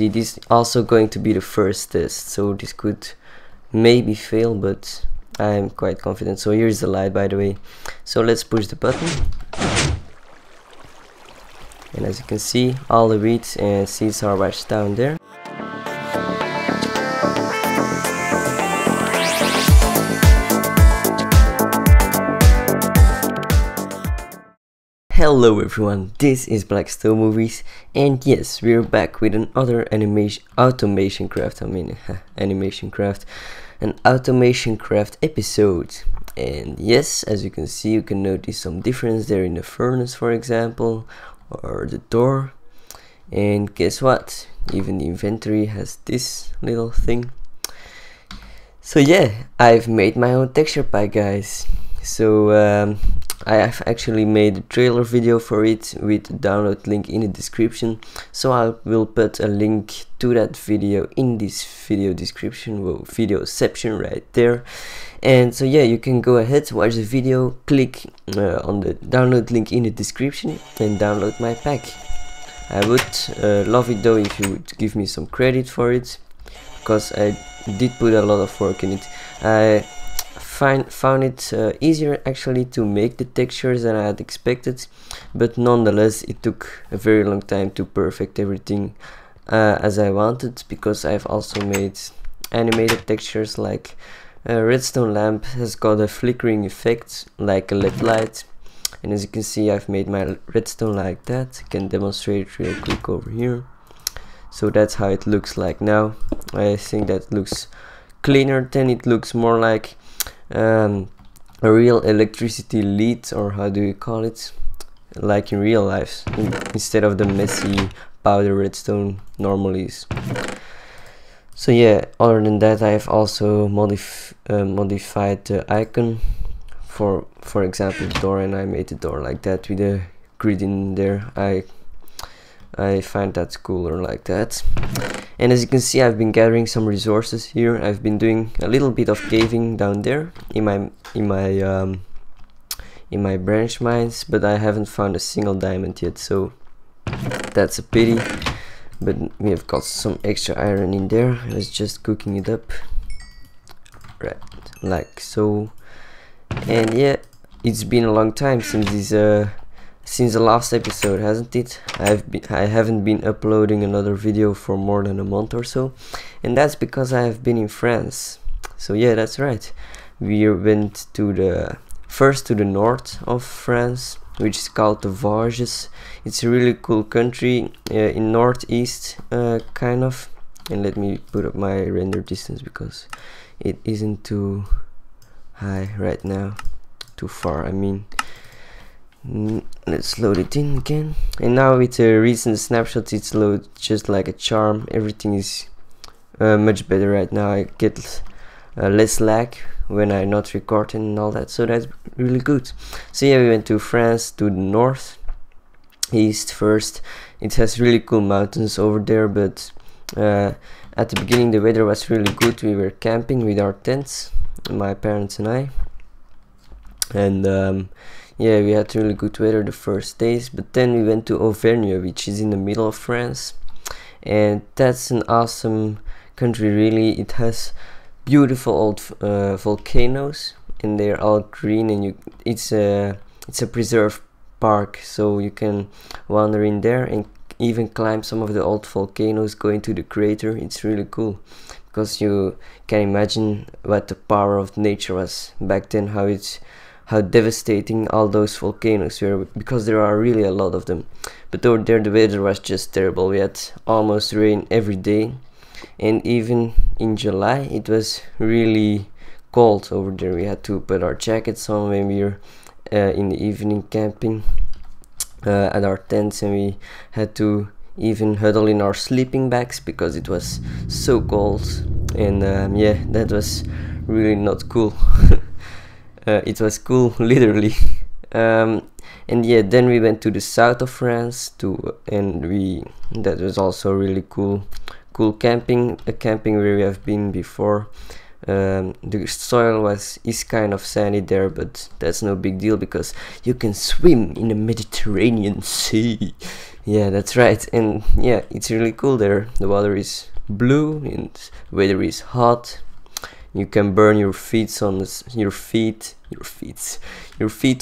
It is also going to be the first test, so this could maybe fail, but I'm quite confident. So here's the light, by the way. So let's push the button. And as you can see, all the reeds and seeds are washed down there. Hello everyone, this is Blackstone Movies, and yes, we're back with another automation craft episode. And yes, as you can see, you can notice some difference there in the furnace, for example, or the door. And guess what? Even the inventory has this little thing. So yeah, I've made my own texture pack, guys. So I have actually made a trailer video for it with the download link in the description, so I will put a link to that video in this video description, well, videoception right there. And so yeah, you can go ahead, watch the video, click on the download link in the description and download my pack. I would love it though if you would give me some credit for it, because I did put a lot of work in it. I found it easier actually to make the textures than I had expected, but nonetheless it took a very long time to perfect everything as I wanted, because I've also made animated textures. Like a redstone lamp has got a flickering effect like a LED light, and as you can see, I've made my redstone like that. I can demonstrate it real quick over here. So that's how it looks like now. I think that looks cleaner than it looks more like a real electricity lead, or how do you call it, like in real life, instead of the messy powder redstone normally is. So yeah, other than that, I've also modified the icon for example the door, and I made the door like that with a grid in there. I find that cooler like that. And as you can see, I've been gathering some resources here. I've been doing a little bit of caving down there in my branch mines, but I haven't found a single diamond yet, so that's a pity. But we have got some extra iron in there. I was just cooking it up, right, like so. And yeah, it's been a long time since the last episode, hasn't it? I haven't been uploading another video for more than a month or so, and that's because I have been in France. So yeah, that's right. We went first to the north of France, which is called the Vosges. It's a really cool country in northeast, kind of. And let me put up my render distance, because it isn't too high right now, too far I mean. Let's load it in again, and now with the recent snapshots, it's loaded just like a charm. Everything is much better right now. I get less lag when I'm not recording and all that, so that's really good. So yeah, we went to France, to the north east first. It has really cool mountains over there, but at the beginning the weather was really good. We were camping with our tents, my parents and I, and yeah, we had really good weather the first days. But then we went to Auvergne, which is in the middle of France, and that's an awesome country really. It has beautiful old volcanoes, and they're all green, and it's a preserve park, so you can wander in there and even climb some of the old volcanoes, go into the crater. It's really cool, because you can imagine what the power of nature was back then, how devastating all those volcanoes were, because there are really a lot of them. But over there the weather was just terrible. We had almost rain every day, and even in July it was really cold over there. We had to put our jackets on when we were in the evening camping at our tents, and we had to even huddle in our sleeping bags because it was so cold. And yeah, that was really not cool. It was cool, literally. And yeah, then we went to the south of France, that was also really cool camping, a camping where we have been before. The soil is kind of sandy there, but that's no big deal because you can swim in the Mediterranean Sea. Yeah, that's right. And yeah, it's really cool there. The water is blue and the weather is hot. You can burn your feet on the, your feet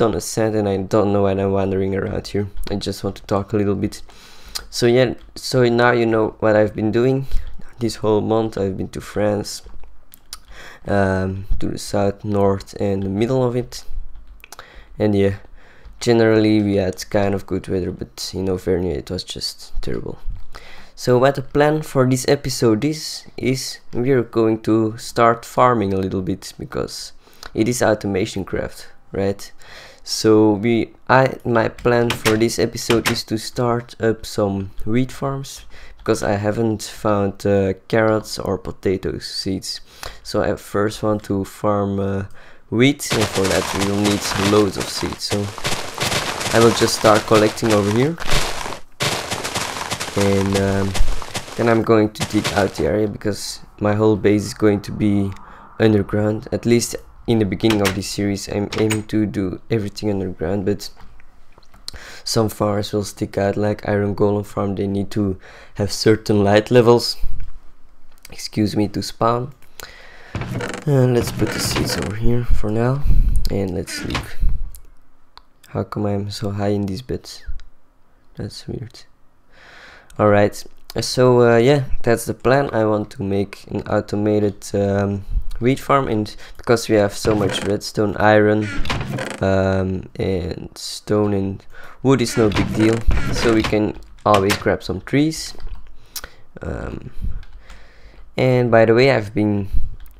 on the sand. And I don't know why I'm wandering around here. I just want to talk a little bit. So yeah, so now you know what I've been doing. This whole month I've been to France, to the south, north and the middle of it. And yeah, generally we had kind of good weather, but in Auvergne it was just terrible. So what the plan for this episode is we're going to start farming a little bit, because it is automation craft, right? So my plan for this episode is to start up some wheat farms, because I haven't found carrots or potato seeds. So I first want to farm wheat, and for that we will need loads of seeds. So I will just start collecting over here, and then I'm going to dig out the area, because my whole base is going to be underground. At least in the beginning of this series I'm aiming to do everything underground, but some farms will stick out, like Iron Golem farm. They need to have certain light levels, excuse me, to spawn. And let's put the seeds over here for now, and let's sleep. How come I'm so high in this bed? That's weird. Alright, so yeah, that's the plan. I want to make an automated wheat farm, and because we have so much redstone, iron and stone and wood is no big deal, so we can always grab some trees. And by the way, I've been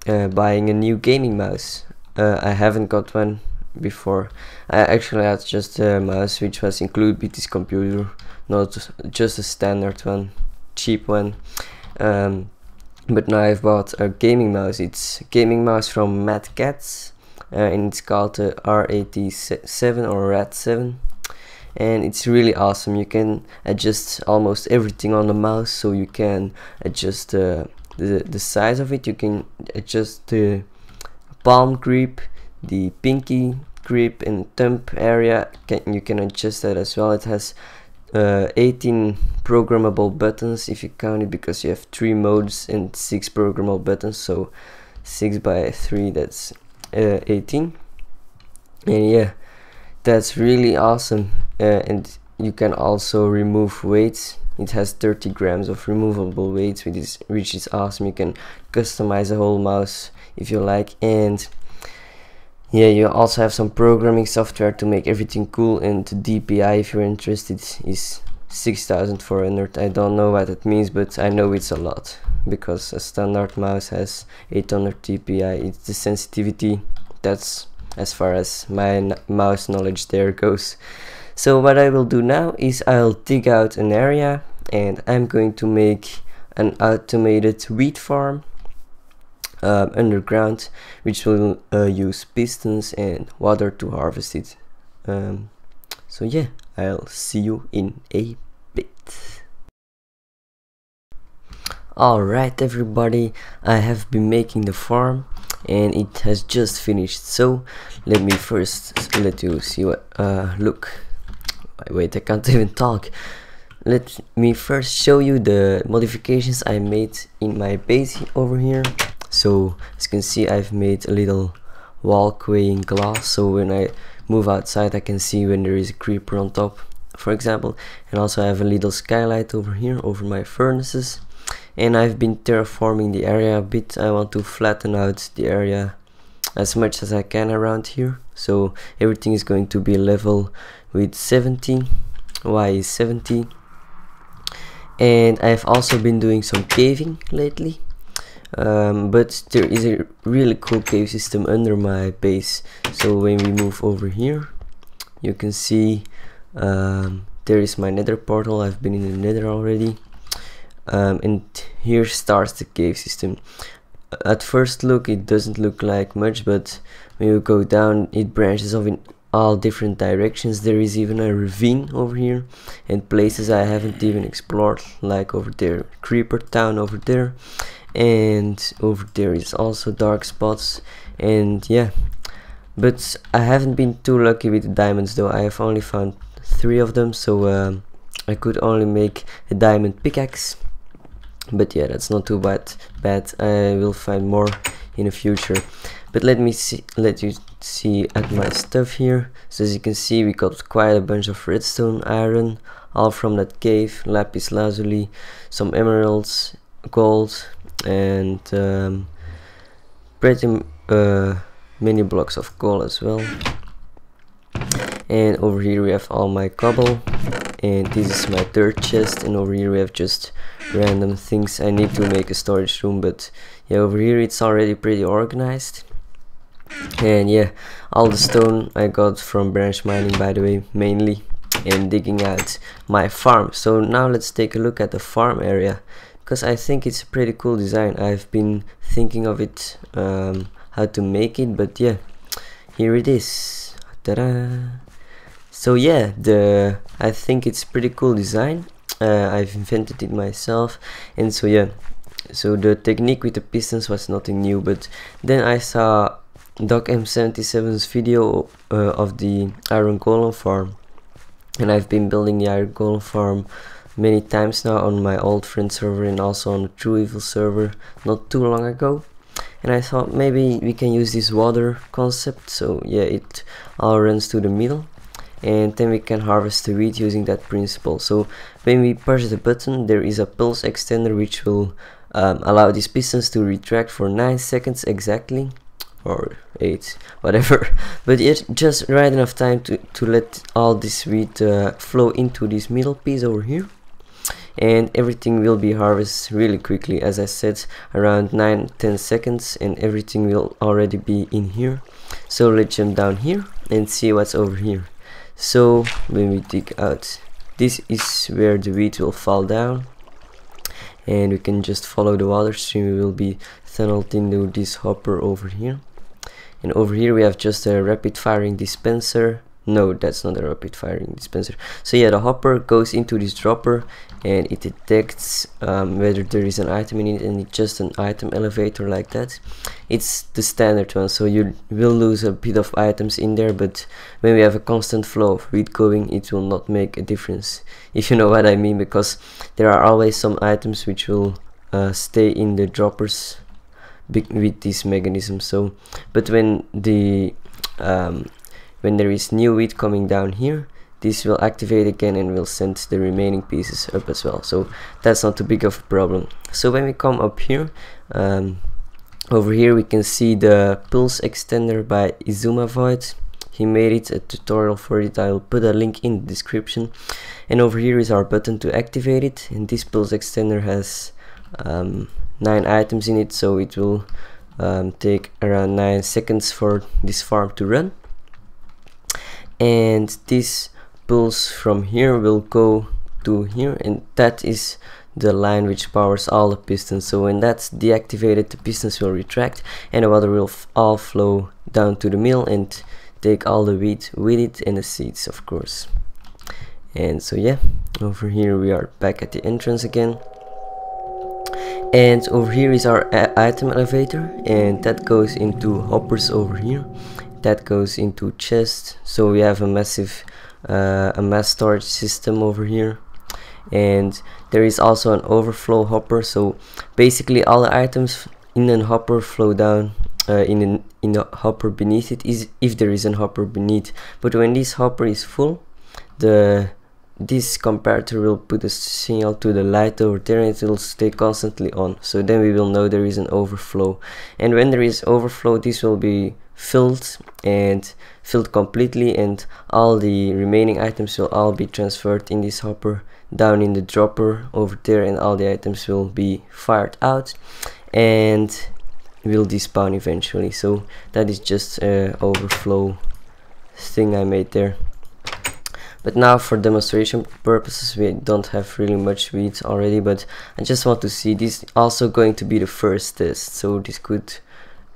buying a new gaming mouse. I haven't got one before. I actually had just a mouse which was included with this computer, not just a standard one, cheap one. But now I've bought a gaming mouse. It's a gaming mouse from Mad Catz, and it's called the RAT7 or RAT7, and it's really awesome. You can adjust almost everything on the mouse, so you can adjust the size of it. You can adjust the palm grip, the pinky grip and thumb area. You can adjust that as well. It has 18 programmable buttons if you count it, because you have 3 modes and 6 programmable buttons, so 6 by 3, that's 18. And yeah, that's really awesome. And you can also remove weights. It has 30 grams of removable weights, which is awesome. You can customize the whole mouse if you like. And yeah, you also have some programming software to make everything cool. And the DPI, if you're interested, is 6400. I don't know what it means, but I know it's a lot, because a standard mouse has 800 DPI. It's the sensitivity. That's as far as my mouse knowledge there goes. So what I will do now is I'll dig out an area, and I'm going to make an automated wheat farm underground, which will use pistons and water to harvest it. So yeah, I'll see you in a bit. Alright everybody, I have been making the farm and it has just finished. So let me first let you see what look, wait, I can't even talk. Let me first show you the modifications I made in my base over here. So as you can see, I've made a little walkway in glass, so when I move outside I can see when there is a creeper on top, for example. And also I have a little skylight over here over my furnaces, and I've been terraforming the area a bit. I want to flatten out the area as much as I can around here, so everything is going to be level with 70. Y is 70. And I've also been doing some caving lately. But there is a really cool cave system under my base. So when we move over here, you can see there is my nether portal. I've been in the nether already. And here starts the cave system. At first look it doesn't look like much, but when you go down it branches off in all different directions. There is even a ravine over here, and places I haven't even explored, like over there, Creeper Town over there. And over there is also dark spots. And yeah, but I haven't been too lucky with the diamonds though. I have only found 3 of them, so I could only make a diamond pickaxe, but yeah, that's not too bad. I will find more in the future. But let you see at my stuff here. So as you can see, we got quite a bunch of redstone, iron, all from that cave, lapis lazuli, some emeralds, gold, and pretty many blocks of coal as well. And over here we have all my cobble, and this is my dirt chest, and over here we have just random things. I need to make a storage room, but yeah, over here it's already pretty organized. And yeah, all the stone I got from branch mining, by the way, mainly, and digging out my farm. So now let's take a look at the farm area, because I think it's a pretty cool design. I've been thinking of it, how to make it, but yeah, here it is. Ta-da! So yeah, I think it's pretty cool design. I've invented it myself, and so yeah. So the technique with the pistons was nothing new, but then I saw Doc M77's video of the iron golem farm, and I've been building the iron golem farm many times now on my old friend server and also on the True Evil server not too long ago. And I thought maybe we can use this water concept, so yeah, it all runs to the middle, and then we can harvest the wheat using that principle. So when we push the button, there is a pulse extender which will allow these pistons to retract for 9 seconds exactly, or 8, whatever, but it's just right enough time to let all this wheat flow into this middle piece over here, and everything will be harvested really quickly, as I said, around 9-10 seconds, and everything will already be in here. So let's jump down here and see what's over here. So when we dig out, this is where the wheat will fall down, and we can just follow the water stream. We will be tunneled into this hopper over here, and over here we have just a rapid firing dispenser. No, that's not a rapid firing dispenser. So yeah, the hopper goes into this dropper, and it detects whether there is an item in it, and it's just an item elevator like that. It's the standard one, so you will lose a bit of items in there, but when we have a constant flow of wheat going, it will not make a difference, if you know what I mean, because there are always some items which will stay in the droppers with this mechanism. So, but when the when there is new wheat coming down here, this will activate again and will send the remaining pieces up as well. So that's not too big of a problem. So when we come up here, over here we can see the pulse extender by Izumavoid. He made it a tutorial for it. I'll put a link in the description. And over here is our button to activate it. And this pulse extender has 9 items in it, so it will take around 9 seconds for this farm to run. And this pulse from here will go to here, and that is the line which powers all the pistons. So when that's deactivated, the pistons will retract, and the water will all flow down to the mill and take all the wheat with it, and the seeds of course. And so yeah, over here we are back at the entrance again, and over here is our item elevator, and that goes into hoppers over here, that goes into chest. So we have a massive mass storage system over here, and there is also an overflow hopper. So basically all the items in an hopper flow down in the hopper beneath it, is if there is an hopper beneath. But when this hopper is full, this comparator will put a signal to the light over there, and it will stay constantly on, so then we will know there is an overflow. And when there is overflow, this will be filled, and filled completely, and all the remaining items will all be transferred in this hopper down in the dropper over there, and all the items will be fired out and will despawn eventually. So that is just an overflow thing I made there. But now for demonstration purposes, we don't have really much wheat already, but I just want to see. This is also going to be the first test, so this could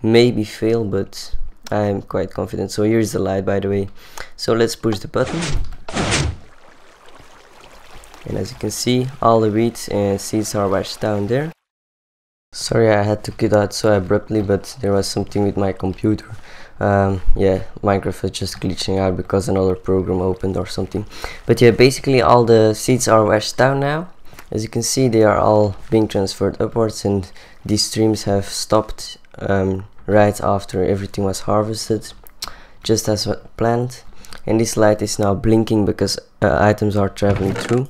maybe fail, but I'm quite confident. So here's the light, by the way. So let's push the button, and as you can see, all the wheat and seeds are washed down there. Sorry, I had to get out so abruptly, but there was something with my computer. Yeah, Minecraft was just glitching out because another program opened or something. But yeah, basically all the seeds are washed down now. As you can see, they are all being transferred upwards, and these streams have stopped right after everything was harvested, just as planned. And this light is now blinking because items are traveling through.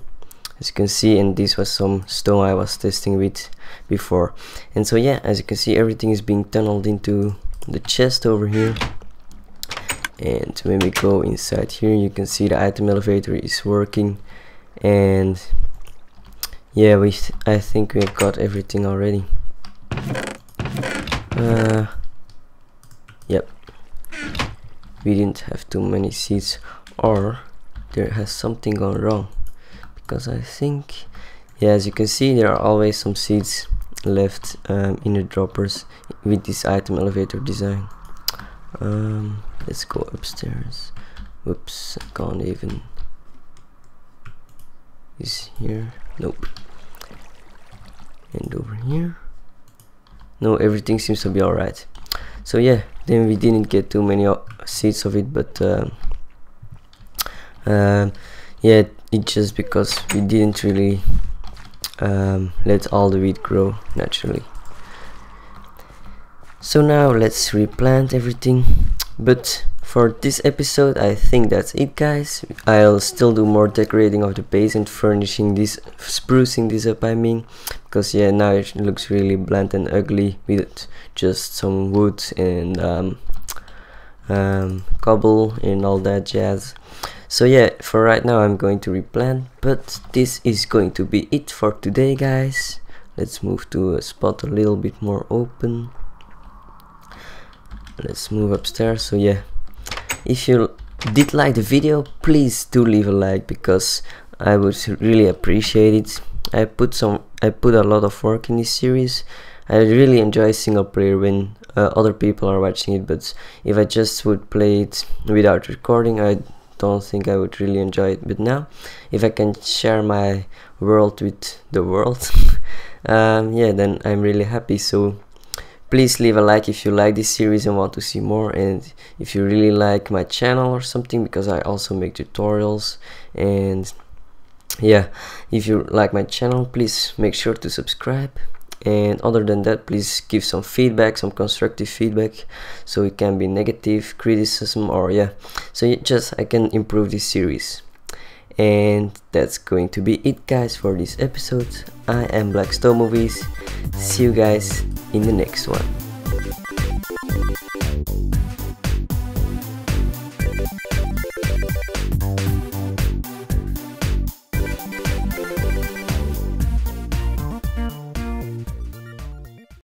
As you can see, and this was some stone I was testing with before. And so yeah, as you can see, everything is being tunneled into the chest over here. And when we go inside here, you can see the item elevator is working. And yeah, I think we have got everything already. Yep, we didn't have too many seeds, or there has something gone wrong. I think, yeah, as you can see, there are always some seeds left in the droppers with this item elevator design. Let's go upstairs. Whoops, I can't even. Is here? Nope. And over here. No, everything seems to be alright. So yeah, then we didn't get too many seeds of it, but yeah, it's just because we didn't really let all the wheat grow naturally. So now let's replant everything. But for this episode, I think that's it, guys. I'll still do more decorating of the base and furnishing this, sprucing this up, I mean, because yeah, now it looks really bland and ugly with just some wood and cobble and all that jazz. So yeah, for right now I'm going to replant, but this is going to be it for today, guys. Let's move to a spot a little bit more open. Let's move upstairs. So yeah, if you did like the video, please do leave a like, because I would really appreciate it. I put a lot of work in this series. I really enjoy single player when other people are watching it, but if I just would play it without recording, I don't think I would really enjoy it. But now, if I can share my world with the world, yeah, then I'm really happy. So please leave a like if you like this series and want to see more, and if you really like my channel or something, because I also make tutorials. And yeah, if you like my channel, please make sure to subscribe. And other than that, please give some feedback, some constructive feedback, so it can be negative criticism, or yeah, so you just, I can improve this series. And that's going to be it, guys, for this episode. I am Blackstone Movies. See you guys in the next one.